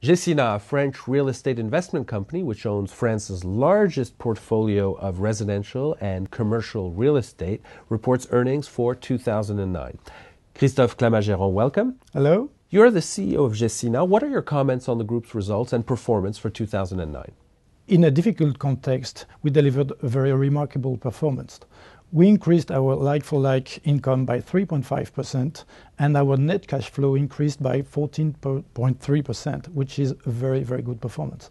Gecina, a French real estate investment company which owns France's largest portfolio of residential and commercial real estate, reports earnings for 2009. Christophe Clamageran, welcome. Hello. You're the CEO of Gecina. What are your comments on the group's results and performance for 2009? In a difficult context, we delivered a very remarkable performance. We increased our like-for-like income by 3.5% and our net cash flow increased by 14.3%, which is a very, very good performance.